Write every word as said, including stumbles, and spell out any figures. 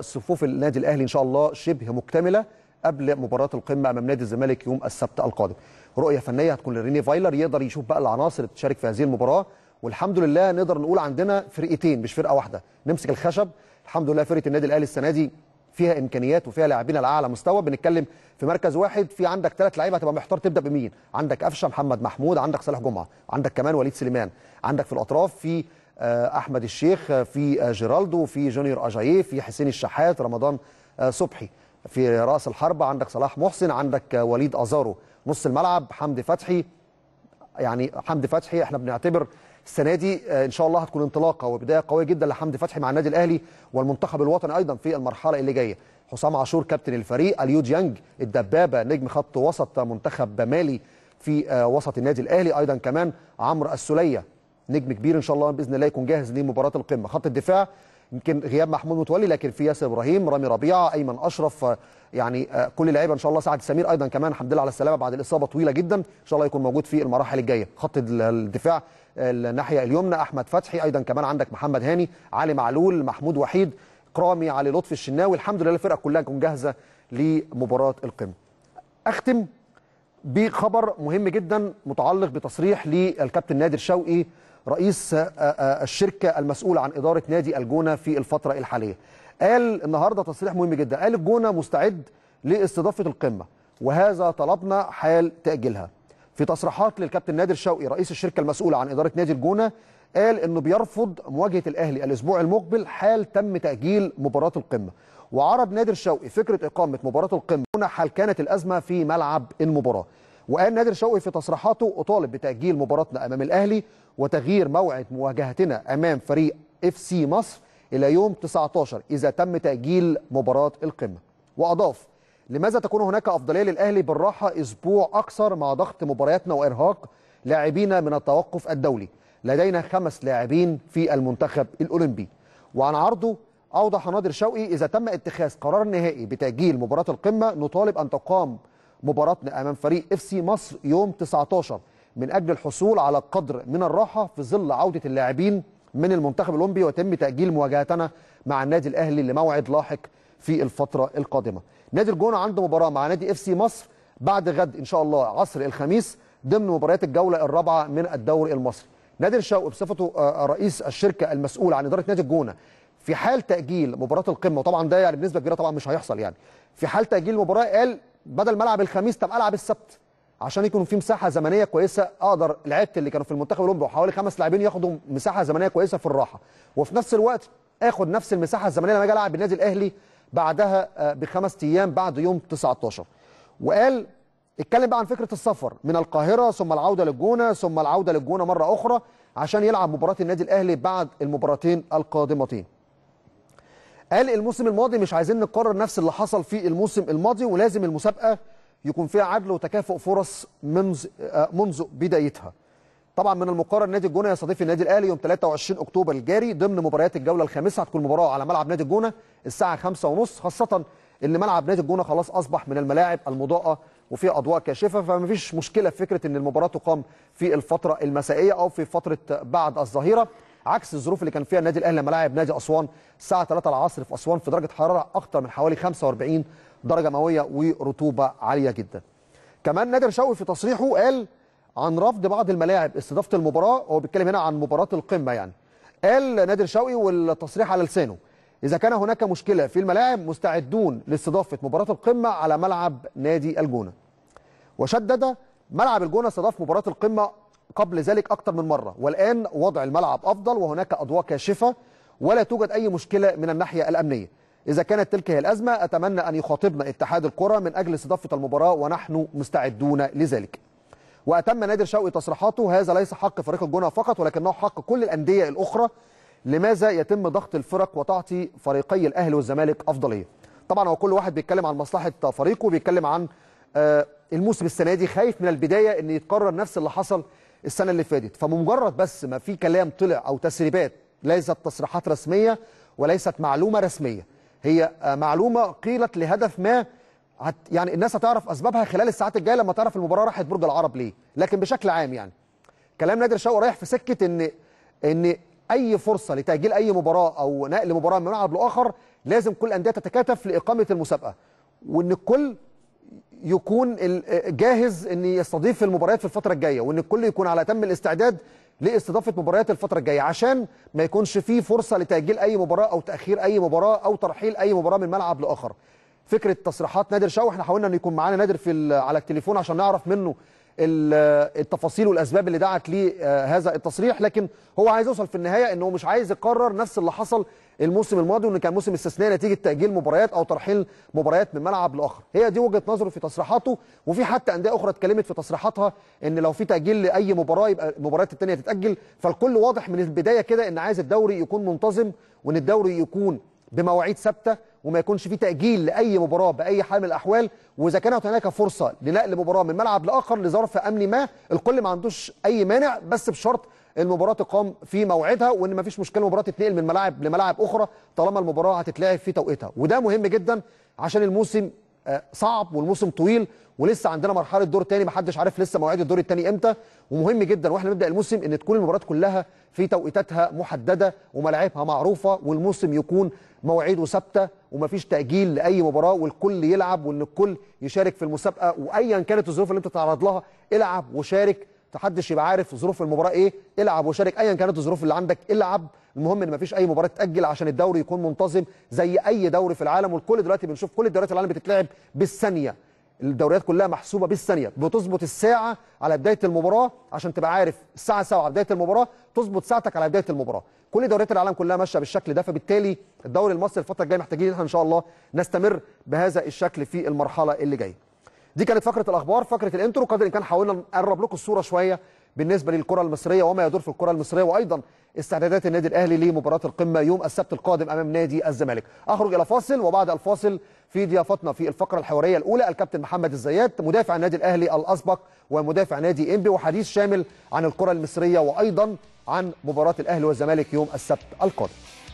صفوف النادي الاهلي ان شاء الله شبه مكتمله قبل مباراه القمه امام نادي الزمالك يوم السبت القادم. رؤيه فنيه هتكون لريني فايلر يقدر يشوف بقى العناصر اللي بتشارك في هذه المباراه، والحمد لله نقدر نقول عندنا فرقتين مش فرقه واحده، نمسك الخشب. الحمد لله فرقه النادي الاهلي السنه دي فيها امكانيات وفيها لاعبين على اعلى مستوى. بنتكلم في مركز واحد في عندك ثلاث لعيبه هتبقى محتار تبدا بمين، عندك قفشه محمد محمود، عندك صلاح جمعه، عندك كمان وليد سليمان، عندك في الاطراف في احمد الشيخ، في جيرالدو، في جونيور أجايف، في حسين الشحات، رمضان صبحي، في راس الحربه عندك صلاح محسن، عندك وليد أزارو. نص الملعب حمدي فتحي، يعني حمدي فتحي احنا بنعتبر السنه دي ان شاء الله هتكون انطلاقه وبدايه قويه جدا لحمدي فتحي مع النادي الاهلي والمنتخب الوطني ايضا في المرحله اللي جايه. حسام عاشور كابتن الفريق، اليو ديانج الدبابه نجم خط وسط منتخب مالي في وسط النادي الاهلي، ايضا كمان عمر السليه نجم كبير ان شاء الله باذن الله يكون جاهز لمباراه القمه. خط الدفاع يمكن غياب محمود متولي، لكن في ياسر ابراهيم، رامي ربيعه، ايمن اشرف، يعني كل لعيبه ان شاء الله، سعد سمير ايضا كمان الحمد لله على السلامه بعد الاصابه طويله جدا ان شاء الله يكون موجود في المراحل الجايه. خط الدفاع الناحيه اليمنى احمد فتحي، ايضا كمان عندك محمد هاني، علي معلول، محمود وحيد، اكرامي، علي لطفي، الشناوي. الحمد لله الفرقه كلها تكون جاهزه لمباراه القمه. اختم بخبر مهم جدا متعلق بتصريح للكابتن نادر شوقي رئيس الشركه المسؤوله عن اداره نادي الجونه في الفتره الحاليه. قال النهارده تصريح مهم جدا، قال الجونه مستعد لاستضافه القمه وهذا طلبنا حال تاجيلها. في تصريحات للكابتن نادر شوقي رئيس الشركه المسؤوله عن اداره نادي الجونه قال انه بيرفض مواجهه الاهلي الاسبوع المقبل حال تم تاجيل مباراه القمه. وعرض نادر شوقي فكره اقامه مباراه القمه حال كانت الازمه في ملعب المباراه. وقال نادر شوقي في تصريحاته اطالب بتاجيل مباراتنا امام الاهلي وتغيير موعد مواجهتنا امام فريق اف سي مصر الى يوم تسعة عشر اذا تم تاجيل مباراه القمه. واضاف لماذا تكون هناك افضليه للاهلي بالراحه اسبوع اكثر مع ضغط مبارياتنا وارهاق لاعبينا من التوقف الدولي، لدينا خمس لاعبين في المنتخب الاولمبي. وعن عرضه اوضح نادر شوقي اذا تم اتخاذ قرار نهائي بتاجيل مباراه القمه نطالب ان تقام مباراتنا امام فريق اف سي مصر يوم تسعة عشر من اجل الحصول على قدر من الراحه في ظل عوده اللاعبين من المنتخب الاولمبي ويتم تاجيل مواجهتنا مع النادي الاهلي لموعد لاحق في الفتره القادمه. نادي الجونه عنده مباراه مع نادي اف سي مصر بعد غد ان شاء الله عصر الخميس ضمن مباريات الجوله الرابعه من الدوري المصري. نادر شوقي بصفته رئيس الشركه المسؤول عن اداره نادي الجونه في حال تاجيل مباراه القمه، وطبعا ده يعني بنسبه كبيره طبعا مش هيحصل، يعني في حال تاجيل المباراه قال بدل ملعب الخميس طب العب السبت عشان يكون في مساحه زمنيه كويسه، اقدر لعيبه اللي كانوا في المنتخب الاولمبي وحوالي خمس لاعبين ياخدوا مساحه زمنيه كويسه في الراحه، وفي نفس الوقت اخد نفس المساحه الزمنيه لما اجي العب النادي الاهلي بعدها بخمس ايام بعد يوم تسعة عشر. وقال اتكلم بقى عن فكره السفر من القاهره ثم العوده للجونه ثم العوده للجونه مره اخرى عشان يلعب مباراه النادي الاهلي بعد المباراتين القادمتين. قال الموسم الماضي مش عايزين نكرر نفس اللي حصل في الموسم الماضي، ولازم المسابقه يكون فيها عدل وتكافؤ فرص منذ منذ بدايتها. طبعا من المقرر نادي الجونه يستضيف النادي الاهلي يوم ثلاثة وعشرين أكتوبر الجاري ضمن مباريات الجوله الخامسه. هتكون مباراه على ملعب نادي الجونه الساعه خمسة وثلاثين، خاصه ان ملعب نادي الجونه خلاص اصبح من الملاعب المضاءه وفيها اضواء كاشفه، فمفيش مشكله في فكره ان المباراه تقام في الفتره المسائيه او في فتره بعد الظهيره، عكس الظروف اللي كان فيها النادي الاهلي ملاعب نادي اسوان الساعه ثلاثة العصر في اسوان في درجه حراره اكثر من حوالي خمسة وأربعين درجه مئويه ورطوبه عاليه جدا. كمان نادر شوقي في تصريحه قال عن رفض بعض الملاعب استضافه المباراه، هو بيتكلم هنا عن مباراه القمه يعني. قال نادر شوقي والتصريح على لسانه اذا كان هناك مشكله في الملاعب مستعدون لاستضافه مباراه القمه على ملعب نادي الجونه. وشدد ملعب الجونه استضاف مباراه القمه قبل ذلك أكثر من مرة، والآن وضع الملعب أفضل وهناك أضواء كاشفة ولا توجد أي مشكلة من الناحية الأمنية. إذا كانت تلك هي الأزمة أتمنى أن يخاطبنا اتحاد الكرة من أجل استضافة المباراة ونحن مستعدون لذلك. وأتم نادر شوقي تصريحاته هذا ليس حق فريق الجونة فقط ولكنه حق كل الأندية الأخرى، لماذا يتم ضغط الفرق وتعطي فريقي الأهلي والزمالك أفضلية. طبعا هو كل واحد بيتكلم عن مصلحة فريقه، بيتكلم عن آه الموسم السنة دي خايف من البداية أن يتكرر نفس اللي حصل السنه اللي فاتت. فمجرد بس ما في كلام طلع او تسريبات، ليست تصريحات رسميه وليست معلومه رسميه، هي معلومه قيلت لهدف ما، يعني الناس هتعرف اسبابها خلال الساعات الجايه لما تعرف المباراه راحت برج العرب ليه. لكن بشكل عام يعني كلام نادر شوقي رايح في سكه ان ان اي فرصه لتاجيل اي مباراه او نقل مباراه من ملعب لاخر لازم كل الانديه تتكاتف لاقامه المسابقه، وان الكل يكون جاهز ان يستضيف المباريات في الفتره الجايه، وان الكل يكون على اتم الاستعداد لاستضافه مباريات الفتره الجايه، عشان ما يكونش فيه فرصه لتاجيل اي مباراه او تاخير اي مباراه او ترحيل اي مباراه من ملعب لاخر. فكره تصريحات نادر شوقي، احنا حاولنا ان يكون معانا نادر في على التليفون عشان نعرف منه التفاصيل والاسباب اللي دعت لهذا التصريح، لكن هو عايز يوصل في النهايه انه مش عايز يكرر نفس اللي حصل الموسم الماضي، وان كان موسم استثنائي نتيجه تاجيل مباريات او ترحيل مباريات من ملعب لاخر. هي دي وجهه نظره في تصريحاته، وفي حتى انديه اخرى اتكلمت في تصريحاتها ان لو في تاجيل لاي مباراه يبقى المباريات الثانيه تتاجل، فالكل واضح من البدايه كده ان عايز الدوري يكون منتظم، وان الدوري يكون بمواعيد ثابته، وما يكونش في تاجيل لاي مباراه باي حال من الاحوال، واذا كانت هناك فرصه لنقل مباراه من ملعب لاخر لظرف امني ما الكل ما عندوش اي مانع، بس بشرط المباراه تقام في موعدها، وان ما فيش مشكله المباراه تتنقل من ملاعب لملاعب اخرى طالما المباراه هتتلعب في توقيتها. وده مهم جدا عشان الموسم صعب والموسم طويل، ولسه عندنا مرحله دور ثاني ما حدش عارف لسه مواعيد الدور الثاني امتى، ومهم جدا واحنا نبدا الموسم ان تكون المباريات كلها في توقيتاتها محدده وملاعبها معروفه، والموسم يكون مواعيده ثابته ومفيش تاجيل لاي مباراه، والكل يلعب وان الكل يشارك في المسابقه، وايا كانت الظروف اللي انت تتعرض لها العب وشارك، محدش يبقى عارف ظروف المباراه ايه، العب وشارك ايا كانت الظروف اللي عندك العب، المهم ان مفيش اي مباراه تتاجل عشان الدوري يكون منتظم زي اي دوري في العالم. والكل دلوقتي بنشوف كل الدوريات العالم بتتلعب بالثانيه، الدوريات كلها محسوبه بالثانيه، بتظبط الساعه على بدايه المباراه عشان تبقى عارف الساعه سبعة على بدايه المباراه تظبط ساعتك على بدايه المباراه. كل دوريات العالم كلها ماشيه بالشكل ده، فبالتالي الدوري المصري الفتره الجايه محتاجين احنا ان شاء الله نستمر بهذا الشكل في المرحله اللي جايه. دي كانت فقرة الأخبار، فقرة الانترو، قدر إن كان حاولنا نقرب لكم الصورة شوية بالنسبة للكرة المصرية وما يدور في الكرة المصرية، وأيضا استعدادات النادي الأهلي لمباراة القمة يوم السبت القادم أمام نادي الزمالك. أخرج إلى فاصل، وبعد الفاصل في ضيافتنا في الفقرة الحوارية الأولى الكابتن محمد الزيات مدافع النادي الأهلي الأسبق ومدافع نادي إنبي، وحديث شامل عن الكرة المصرية وأيضا عن مباراة الأهلي والزمالك يوم السبت القادم.